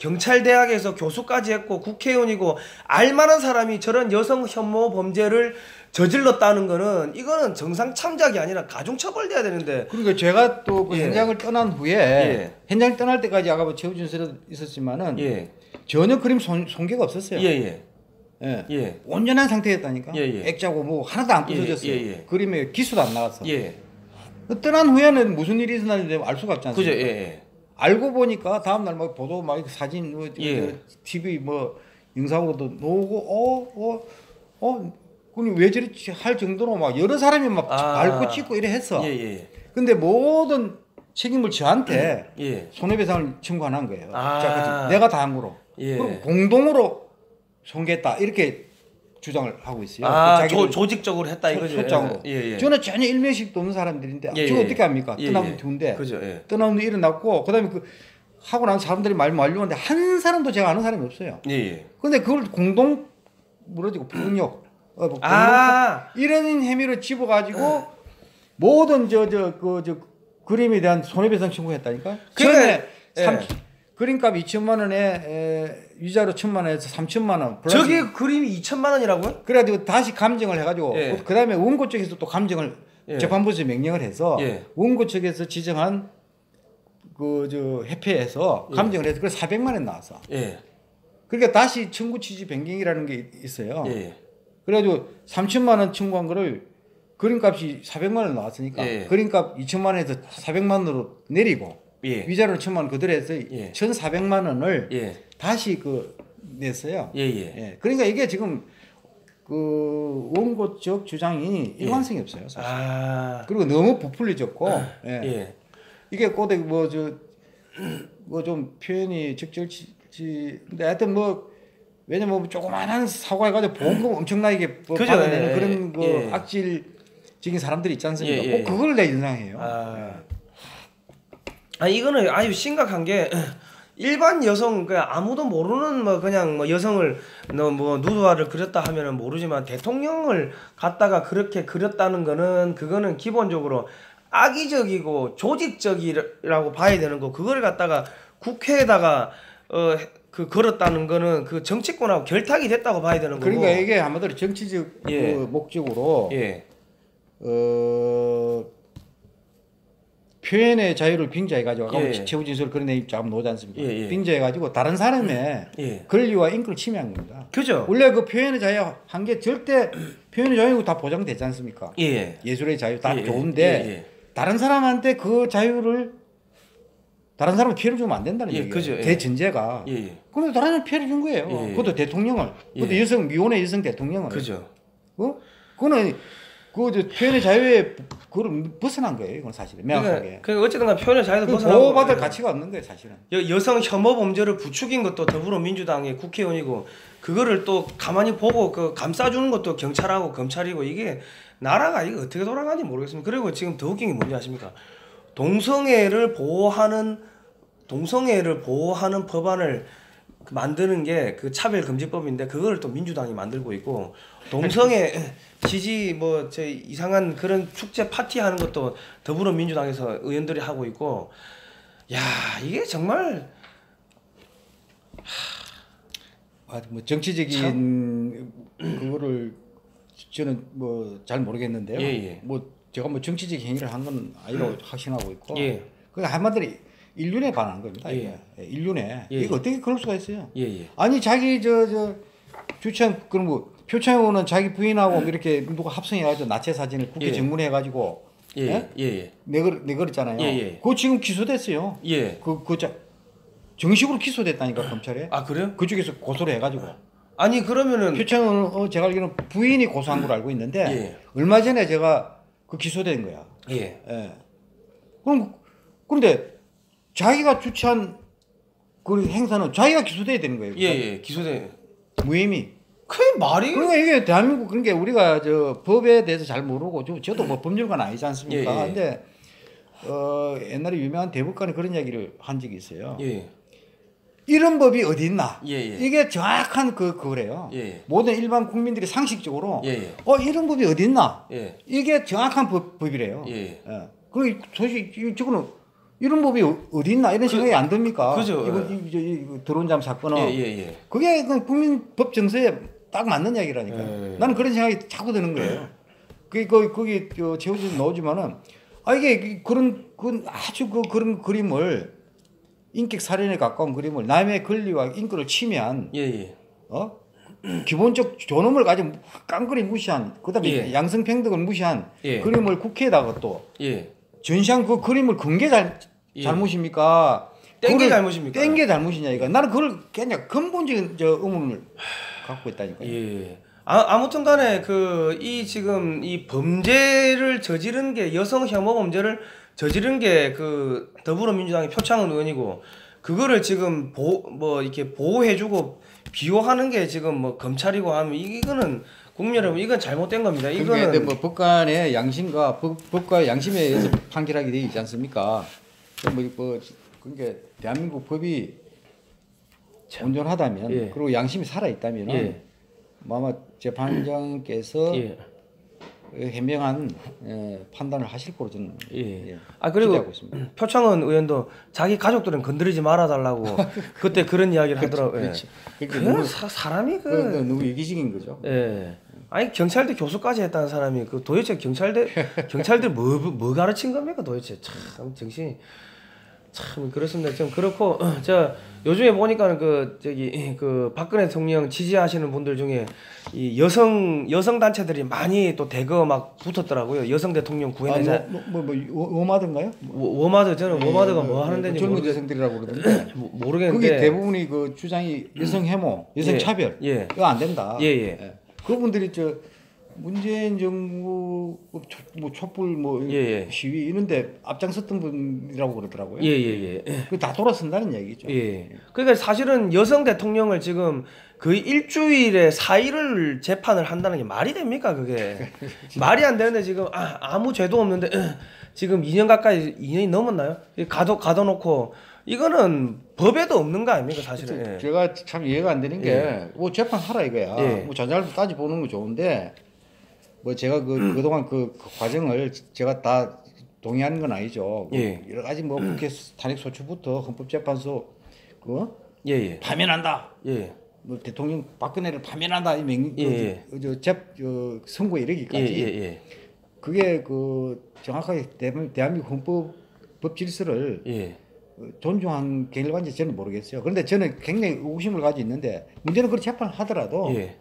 경찰대학에서 교수까지 했고 국회의원이고 알만한 사람이 저런 여성 혐오 범죄를 저질렀다는 거는 이거는 정상 참작이 아니라 가중처벌돼야 되는데. 그러니까 제가 또 그 예. 현장을 떠난 후에 예. 현장 떠날 때까지 아까 뭐 최우준 씨도 있었지만은 예. 전혀 그림 손, 손괴가 없었어요. 예예. 예. 예. 온전한 상태였다니까. 예예. 액자고 뭐 하나도 안 부서졌어요. 예예. 그림에 기수도 안 나갔어. 예. 떠난 후에는 무슨 일이 있었는지 알 수가 없지 않습니까? 그죠. 예. 알고 보니까 다음날 막 보도 막 사진 뭐 예. 티비 뭐 영상으로도 나오고 어어어 어, 어, 그니 왜 저랬지 할 정도로 막 여러 사람이 막 밟고 아. 찍고 이래 했어. 예예. 근데 모든 책임을 저한테 예. 손해배상을 청구한 거예요. 아. 자, 내가 다 한 거로. 예. 그럼 공동으로 손괴했다 이렇게 주장을 하고 있어요. 아, 조, 조직적으로 했다 이거죠. 소장으로. 예, 예. 저는 전혀 일면식도 없는 사람들인데 예, 예. 저 어떻게 합니까? 예, 떠나면 두운데 예. 떠나면 일어났고 그다음에 그 하고 난 사람들이 말 말려는데 한 사람도 제가 아는 사람이 없어요. 그런데 예, 예. 그걸 공동 무너지고 폭력 어, 뭐 아 이런 혐의로 집어가지고 아. 모든 저 저 그 저 그림에 대한 손해배상 청구했다니까. 그러니까 그림값 이천만 원에 에, 유자료 천만 원에서 삼천만 원. 저게 그림이 이천만 원이라고요? 그래가지고 다시 감정을 해가지고 예. 그 다음에 원고 측에서 또 감정을 예. 재판부에서 명령을 해서 예. 원고 측에서 지정한 그 저 협회에서 예. 감정을 해서 그래서 사백만 원 나왔어. 예. 그러니까 다시 청구 취지 변경이라는 게 있어요. 예. 그래가지고 삼천만 원 청구한 거를 그림값이 사백만 원 나왔으니까 예. 그림값 이천만 원에서 사백만 원으로 내리고 예. 위자료 천만 원 그대로 해서 예. 천사백만 원을 예. 다시 그 냈어요. 예예. 예. 그러니까 이게 지금 그 원고 쪽 주장이 예. 일관성이 없어요. 사실. 아. 그리고 너무 부풀려졌고 아. 예. 예. 이게 꼬댁 뭐 저 뭐 좀 표현이 적절치 근데 하여튼 뭐 왜냐면 조그만한 사과해가지고 보험금 엄청나게 뭐 받아내는 예. 그런 그 예. 악질적인 사람들이 있지 않습니까? 예. 꼭 그걸 내 인상해요. 아. 예. 아 이거는 아주 심각한 게 일반 여성 그냥 아무도 모르는 뭐 그냥 뭐 여성을 뭐 누드화를 그렸다 하면은 모르지만 대통령을 갖다가 그렇게 그렸다는 거는 그거는 기본적으로 악의적이고 조직적이라고 봐야 되는 거 그걸 갖다가 국회에다가 어 그 걸었다는 거는 그 정치권하고 결탁이 됐다고 봐야 되는 거고. 그러니까 이게 아마도 정치적 예. 그 목적으로 예. 어. 표현의 자유를 빙자해가지고 예, 예. 최우진 씨를 그런 애 잠깐 놓지 않습니까? 예, 예. 빙자해가지고 다른 사람의 예. 권리와 인권을 침해한 겁니다. 그죠? 원래 그 표현의 자유 한 게 절대 표현의 자유가 다 보장되지 않습니까? 예. 예술의 자유 다 예, 좋은데 예, 예. 다른 사람한테 그 자유를 다른 사람은 피해를 주면 안 된다는 얘기예요. 그죠? 예. 대전제가. 예, 예. 그런데 다른 사람은 피해를 준 거예요. 예, 예. 그것도 대통령을. 예. 그것도 여성 미혼의 여성 대통령을. 그죠? 어? 그거는 그 표현의 자유에 그걸 벗어난 거예요. 이건 사실은 명확하게. 그러니까 어쨌든간 표현의 자유도 벗어나고 보호받을 가치가 없는 거예요. 사실은. 여, 여성 혐오 범죄를 부추긴 것도 더불어민주당의 국회의원이고 그거를 또 가만히 보고 그 감싸주는 것도 경찰하고 검찰이고 이게 나라가 이거 어떻게 돌아가는지 모르겠습니다. 그리고 지금 더 웃긴 게 뭔지 아십니까? 동성애를 보호하는 동성애를 보호하는 법안을 만드는 게 그 차별금지법인데 그걸 또 민주당이 만들고 있고 동성애 지지 뭐 제 이상한 그런 축제 파티하는 것도 더불어민주당에서 의원들이 하고 있고 야 이게 정말 아, 뭐 정치적인 참... 그거를 저는 뭐 잘 모르겠는데요. 예, 예. 뭐 제가 뭐 정치적 행위를 한 건 아니라고 확신하고 있고 예. 그 한마디로 인륜에 반한 겁니다. 예. 이게. 인륜에 예. 이거 어떻게 그럴 수가 있어요? 예예. 아니 자기 저 저 주창 그런 뭐 표창원은 자기 부인하고 예. 이렇게 누가 합성해가지고 나체 사진을 국회 예. 정문해가지고 예. 예? 내걸었잖아요. 그거 지금 기소됐어요. 예. 그, 그 자, 정식으로 기소됐다니까 검찰에. 아 그래요? 그쪽에서 고소를 해가지고. 아니 그러면은 표창원은 어, 제가 알기로는 부인이 고소한 걸 알고 있는데 예. 얼마 전에 제가 그 기소된 거야. 예. 예. 그럼 그런데. 자기가 주최한 그 행사는 자기가 기소돼야 되는 거예요. 예예 예, 기소돼. 무혐의. 그게 말이. 그러니까 이게 대한민국 그런 게 우리가 저 법에 대해서 잘 모르고 저, 저도 뭐 법률관 아니지 않습니까? 예, 예. 근데 어, 옛날에 유명한 대법관이 그런 이야기를 한 적이 있어요. 예. 이런 법이 어디 있나? 예, 예. 이게 정확한 그 그거래요. 예. 모든 일반 국민들이 상식적으로 예, 예. 어 이런 법이 어디 있나? 예. 이게 정확한 법, 법이래요. 예. 예. 그리고 사실 이거는 이런 법이 어디 있나 이런 생각이 그, 안 듭니까? 그죠. 이번 이 드론 잠 사건은 예, 예, 예. 그게 국민 법 정서에 딱 맞는 이야기라니까요. 예, 예. 나는 그런 생각이 자꾸 드는 거예요. 예. 그게 그 거기 재호진 넣어주면은 아 이게 그런 그 아주 그 그런 그림을 인격 살인에 가까운 그림을 남의 권리와 인권을 침해한 예, 예. 어 기본적 존엄을 가지고 깡그리 무시한 그다음에 예. 양성평등을 무시한 예. 그림을 국회에다가 또 예. 전시한 그 그림을 근게 잘 예. 잘못입니까? 땡게 잘못입니까? 땡게 잘못이냐 이거. 나는 그걸 그냥 근본적인 저 의문을 갖고 있다니까요. 예. 아, 아무튼 간에 그 이 지금 이 범죄를 저지른 게 여성 혐오 범죄를 저지른 게 그 더불어민주당의 표창원 의원이고 그거를 지금 보 뭐 이렇게 보호해주고 비호하는 게 지금 뭐 검찰이고 하면 이거는 국민 여러분 이건 잘못된 겁니다. 이거는 뭐 법관의 양심과 법, 법과 양심에 의해서 판결하게 되어 있지 않습니까? 뭐, 뭐 그러니까 대한민국 법이 참, 온전하다면 예. 그리고 양심이 살아 있다면 예. 뭐 아마 재판장께서 예. 현명한 예, 판단을 하실 거로 저는 예. 예, 아 그리고 기대하고 있습니다. 표창원 의원도 자기 가족들은 건드리지 말아달라고 그때 그런 이야기를 하더라고요. 그렇지. 예. 그 사람이 그 너무 이기적인 거죠. 예. 아니 경찰대 교수까지 했다는 사람이 그 도대체 경찰대 경찰대 뭐, 뭐 가르친 겁니까 도대체 참 정신이 참 그렇습니다. 좀 그렇고 저 요즘에 보니까는 그 저기 그 박근혜 대통령 지지하시는 분들 중에 이 여성 여성 단체들이 많이 또 대거 막 붙었더라고요. 여성 대통령 구해내자. 아, 뭐뭐 뭐, 뭐, 워마드인가요? 워, 워마드 저는 예, 워마드가 뭐 하는 데인지 젊은 여성들이라고 그러던데 모르겠는데. 그게 대부분이 그 주장이 여성 혐오, 여성 예, 차별. 예. 이거 안 된다. 예, 예. 예. 그분들이 저 문재인 정부 뭐 촛불 뭐 예, 예. 시위 이런데 앞장섰던 분이라고 그러더라고요. 예예예. 예, 예. 다 돌아선다는 얘기죠. 예. 그러니까 사실은 여성 대통령을 지금 거의 일주일에 사 일을 재판을 한다는 게 말이 됩니까 그게? 말이 안 되는데 지금 아, 아무 죄도 없는데 지금 이 년 가까이 이 년이 넘었나요? 가둬 가둬놓고 이거는 법에도 없는 거 아닙니까 사실은? 예. 제가 참 이해가 안 되는 게 뭐 예. 재판하라 이거야. 예. 뭐 전자를 따져보는 거 좋은데. 뭐 제가 그 그동안 그, 그 과정을 제가 다 동의하는 건 아니죠. 예. 여러 가지 뭐 국회 탄핵 소추부터 헌법재판소 그 예예. 파면한다. 예. 뭐 대통령 박근혜를 파면한다 이 맹 그, 그, 저, 저, 저 선고에 이르기까지. 예예예. 그게 그 정확하게 대한민국 헌법 법 질서를 예. 존중한 결과인지 저는 모르겠어요. 그런데 저는 굉장히 의구심을 가지고 있는데 문제는 그 재판을 하더라도. 예.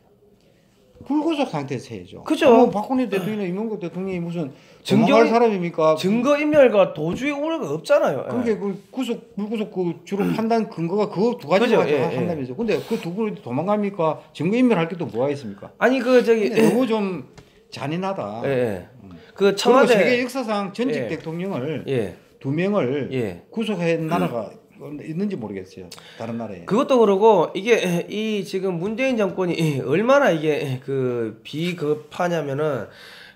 불구속 상태에서 해야죠. 그죠. 뭐 박근혜 대통령이나 이명박 대통령이 무슨 증거할 사람입니까? 증거인멸과 도주의 우려가 없잖아요. 그게 그 구속, 불구속 그 주로 판단 근거가 그 두 가지 가지고 예, 한다면서. 예. 근데 그 두 분이 도망갑니까? 증거인멸할 게 또 뭐가 있습니까? 아니 그 저기 너무 좀 잔인하다. 예. 음. 그 청와대 세계 역사상 전직 예. 대통령을 예. 두 명을 예. 구속한 나라가. 음. 있는지 모르겠어요. 다른 나라에. 그것도 그러고 이게 이 지금 문재인 정권이 얼마나 이게 그 비겁하냐면은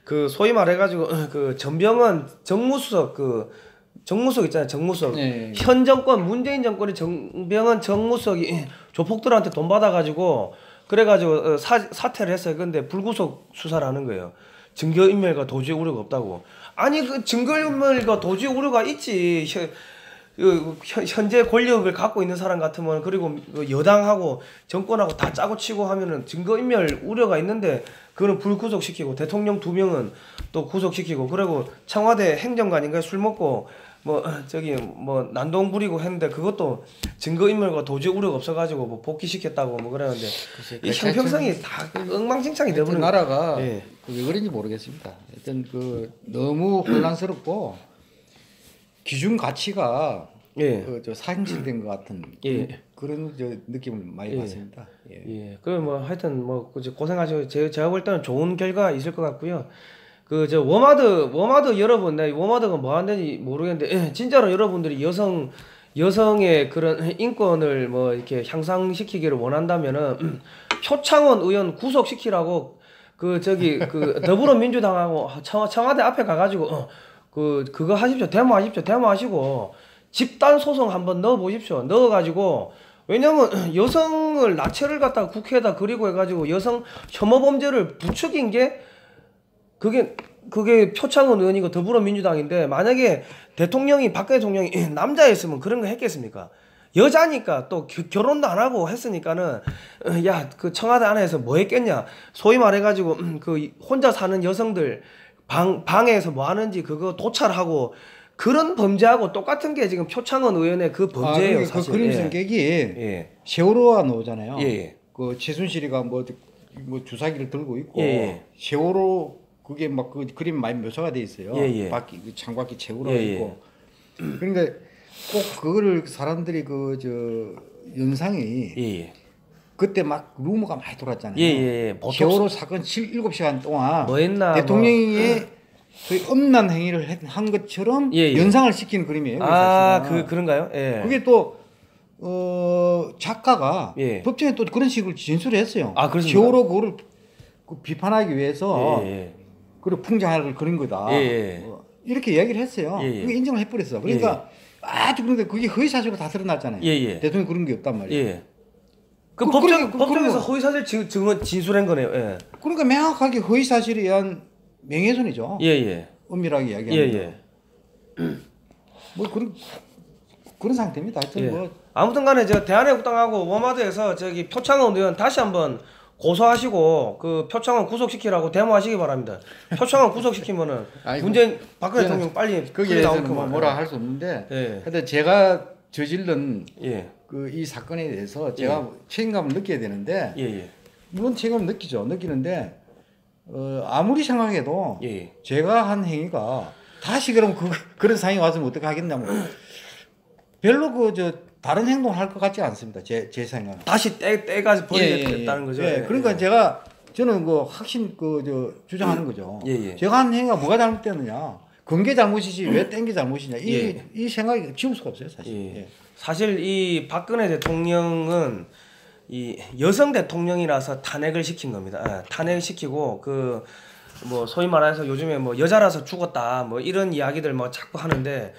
그 소위 말해가지고 그 전병헌 정무수석 그 정무수석 있잖아요. 정무수석. 예, 예. 현 정권 문재인 정권이 전병헌 정무수석이 조폭들한테 돈 받아가지고 그래가지고 사, 사퇴를 했어요. 근데 불구속 수사를 하는 거예요. 증거인멸과 도주의 우려가 없다고. 아니 그 증거인멸과 도주의 우려가 있지. 그 현재 권력을 갖고 있는 사람 같으면 그리고 여당하고 정권하고 다 짜고 치고 하면은 증거인멸 우려가 있는데 그거는 불구속시키고 대통령 두 명은 또 구속시키고 그리고 청와대 행정관인가 술 먹고 뭐 저기 뭐 난동 부리고 했는데 그것도 증거인멸과 도저히 우려가 없어가지고 뭐 복귀시켰다고 뭐 그러는데 이 형평성이 다 엉망진창이 되버린 나라가 예. 그게 그런지 모르겠습니다. 일단 그 너무 혼란스럽고. 기준 가치가 예. 그 저 상실된 것 같은 예. 그런 저 느낌을 많이 예. 받습니다. 예. 예. 그럼 뭐 하여튼 뭐 고생하시고 제 제가 볼 때는 좋은 결과 있을 것 같고요. 그 저 워마드 워마드 여러분, 나 워마드가 뭐 하는지 모르겠는데 예. 진짜로 여러분들이 여성 여성의 그런 인권을 뭐 이렇게 향상시키기를 원한다면은 표창원 의원 구속시키라고 그 저기 그 더불어민주당하고 청, 청와대 앞에 가가지고. 어. 그, 그거 하십시오. 데모 하십시오. 데모 하시고, 집단 소송 한번 넣어보십시오. 넣어가지고, 왜냐면 여성을, 나체를 갖다가 국회에다 그리고 해가지고 여성 혐오범죄를 부추긴 게, 그게 그게 표창원 의원이고 더불어민주당인데 만약에 대통령이 박근혜 대통령이 남자였으면 그런 거 했겠습니까? 여자니까 또 겨, 결혼도 안 하고 했으니까는 야, 그 청와대 안에서 뭐 했겠냐? 소위 말해가지고 그 혼자 사는 여성들 방 방에서 뭐 하는지 그거 도찰하고. 그런 범죄하고 똑같은 게 지금 표창원 의원의 그 범죄예요. 아, 그러니까 사실. 그 그림 성격이 예. 세월호와 나오잖아요. 예. 그 최순실이가 뭐, 뭐 주사기를 들고 있고 예. 세월호 그게 막 그 그림 많이 묘사가 돼 있어요. 예. 바퀴 장바퀴 채우라고 있고. 그러니까 꼭 그거를 사람들이 그 저 연상이 예예. 그때 막 루머가 많이 돌았잖아요. 예예. 세월호 사건 일곱 시간 동안 뭐 했나, 대통령이 뭐. 그 엄난 행위를 한 것처럼 예, 예. 연상을 시키는 그림이에요. 아, 그, 그런가요? 예. 그게 또, 어, 작가가 예. 법정에 또 그런 식으로 진술을 했어요. 아, 그렇습니까? 세월호 그거를 그 비판하기 위해서 예, 예. 그걸 풍자를 그린 거다. 예, 예. 어, 이렇게 이야기를 했어요. 예, 예. 그게 인정을 해버렸어. 그러니까 예, 예. 아주 그런데 그게 허위사실로 다 드러났잖아요. 예, 예. 대통령이 그런 게 없단 말이에요. 예. 그, 그 법정, 그, 법정에서 허위사실 증언 진술한 거네요. 예. 그러니까 명확하게 허위사실에 의한 명예훼손이죠. 예예. 엄밀하게 이야기하면. 예예. 뭐 그런 그런 상태입니다. 하여튼 예. 뭐 아무튼간에 제가 대한애국당하고 워마드에서 저기 표창원 의원 다시 한번 고소하시고 그 표창원 구속시키라고 데모하시기 바랍니다. 표창원 구속시키면은 문재인 박근혜 대통령 빨리 거기에 대해서는 뭐 뭐라 할 수 없는데. 예. 근데 제가 저질른 예. 그 이 사건에 대해서 제가 예. 책임감을 느껴야 되는데. 예예. 물론 책임감을 느끼죠. 느끼는데. 어, 아무리 생각해도 예. 제가 한 행위가 다시 그럼 그, 그런 상황이 왔으면 어떻게 하겠냐면 별로 그 저 다른 행동을 할 것 같지 않습니다. 제, 제 생각은. 다시 떼, 떼가서 버리겠다는 예, 거죠. 예, 그러니까 예. 제가 저는 그 확신 그 저 주장하는 거죠. 예예. 제가 한 행위가 뭐가 잘못됐느냐. 근게 잘못이지 왜 뗀 게 잘못이냐. 이, 예. 이 생각이 지울 수가 없어요. 사실. 예. 예. 사실 이 박근혜 대통령은 이 여성 대통령이라서 탄핵을 시킨 겁니다. 아, 탄핵을 시키고 그 뭐 소위 말해서 요즘에 뭐 여자라서 죽었다 뭐 이런 이야기들 뭐 자꾸 하는데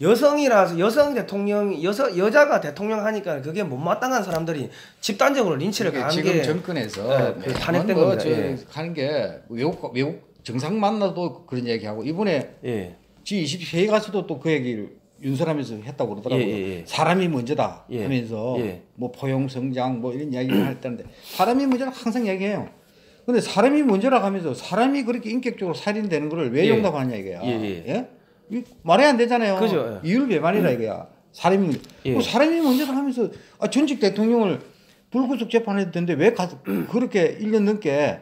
여성이라서 여성 대통령 여성 여자가 대통령 하니까 그게 못마땅한 사람들이 집단적으로 린치를 가는 게 지금 정권에서 네, 탄핵된 거 예. 하는 게 외국 외국 정상 만나도 그런 얘기하고 이번에 예. 지 이십 회의 가서도 또 그 얘기를 윤설하면서 했다고 그러더라고요. 예, 예. 사람이 먼저다 예. 하면서 예. 뭐 포용 성장 뭐 이런 이야기를 했다는데 사람이 먼저라 항상 이야기해요. 근데 사람이 먼저라 하면서 사람이 그렇게 인격적으로 살인되는 거를 왜 예. 용납하냐 이거야. 예, 예. 예? 말이 안 되잖아요. 그죠, 예. 이율 배반이라 이거야. 사람이 예. 사람이 먼저라 하면서 아, 전직 대통령을 불구속 재판해도 되는데 왜 가, 그렇게 일 년 넘게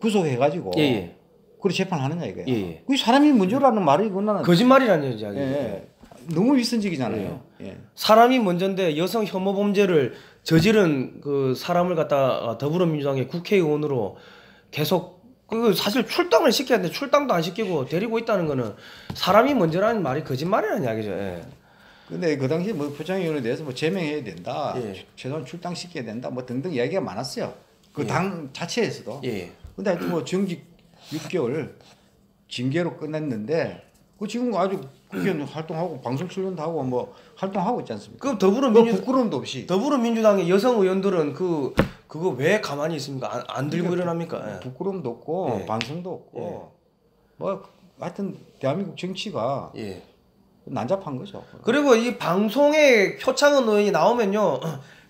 구속해가지고 예, 예. 그걸 재판하느냐 이거야. 예, 예. 사람이 먼저라는 말이 그건 거짓말이라는 이야기예요. 예. 너무 윗선직이잖아요. 예. 예. 사람이 먼저인데 여성 혐오 범죄를 저지른 그 사람을 갖다 더불어민주당의 국회의원으로 계속 그 사실 출당을 시켜야 되는데 출당도 안 시키고 데리고 있다는 거는 사람이 먼저라는 말이 거짓말이라는 이야기죠. 예. 근데 그 당시 뭐 표창위원에 대해서 뭐 제명해야 된다, 예. 최소한 출당 시켜야 된다, 뭐 등등 이야기가 많았어요. 그 당 예. 자체에서도. 예. 근데 하여튼 뭐 정직 육 개월 징계로 끝났는데 그 지금 아주 국회의원 활동하고 방송 출연도 하고 뭐 활동하고 있지 않습니까? 그럼 더불어민주 뭐 부끄러움도 없이 더불어민주당의 여성 의원들은 그 그거 왜 가만히 있습니까? 안, 안 들고 그러니까 일어납니까? 부끄러움도 없고 예. 반성도 없고 예. 뭐 하여튼 대한민국 정치가 예. 난잡한 거죠. 그리고 이 방송에 표창원 의원이 나오면요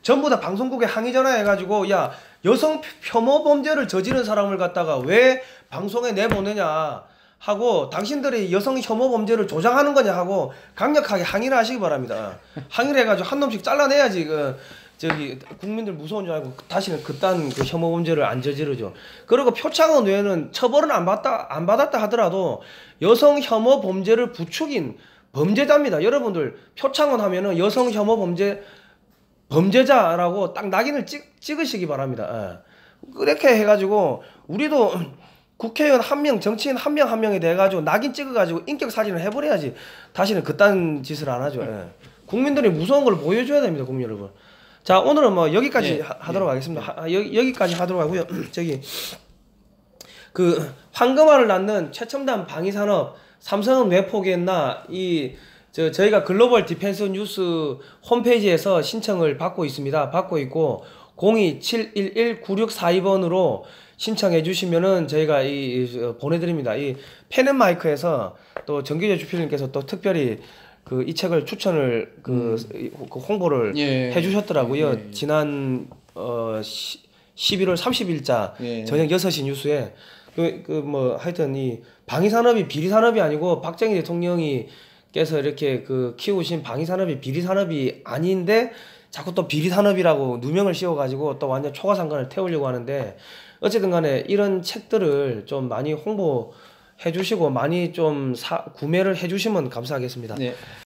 전부 다 방송국에 항의 전화해가지고 야 여성 폄훼 범죄를 저지른 사람을 갖다가 왜 방송에 내보내냐. 하고 당신들이 여성 혐오 범죄를 조장하는 거냐 하고 강력하게 항의를 하시기 바랍니다. 항의를 해가지고 한 놈씩 잘라내야지 그 저기 국민들 무서운 줄 알고 다시는 그딴 그 혐오 범죄를 안 저지르죠. 그리고 표창원 외에는 처벌은 안 받다 안 받았다 하더라도 여성 혐오 범죄를 부추긴 범죄자입니다. 여러분들 표창원 하면은 여성 혐오 범죄 범죄자라고 딱 낙인을 찍 찍으시기 바랍니다. 예. 그렇게 해가지고 우리도 국회의원 한 명, 정치인 한 명 한 명에 대해 가지고 낙인 찍어가지고 인격 사진을 해버려야지 다시는 그딴 짓을 안 하죠. 예. 국민들이 무서운 걸 보여줘야 됩니다, 국민 여러분. 자, 오늘은 뭐 여기까지 예, 하, 하도록 예. 하겠습니다. 하, 여기, 여기까지 하도록 하고요. 저기 그 황금알을 낳는 최첨단 방위 산업 삼성은 왜 포기했나 이 저 저희가 글로벌 디펜스 뉴스 홈페이지에서 신청을 받고 있습니다. 받고 있고 공이 칠일일 구육사이 번으로 신청해 주시면은 저희가 이, 이 보내드립니다. 이 펜앤마이크에서 또 정규재 주필님께서 또 특별히 그 이 책을 추천을 그, 음. 그 홍보를 예. 해주셨더라고요. 예. 지난 어 시, 십일월 삼십일자 예. 저녁 여섯 시 뉴스에 그 그 뭐 하여튼 이 방위산업이 비리산업이 아니고 박정희 대통령이 께서 이렇게 그 키우신 방위산업이 비리산업이 아닌데 자꾸 또 비리산업이라고 누명을 씌워가지고 또 완전 초과상관을 태우려고 하는데 어쨌든 간에 이런 책들을 좀 많이 홍보해 주시고 많이 좀 사, 구매를 해 주시면 감사하겠습니다. 네.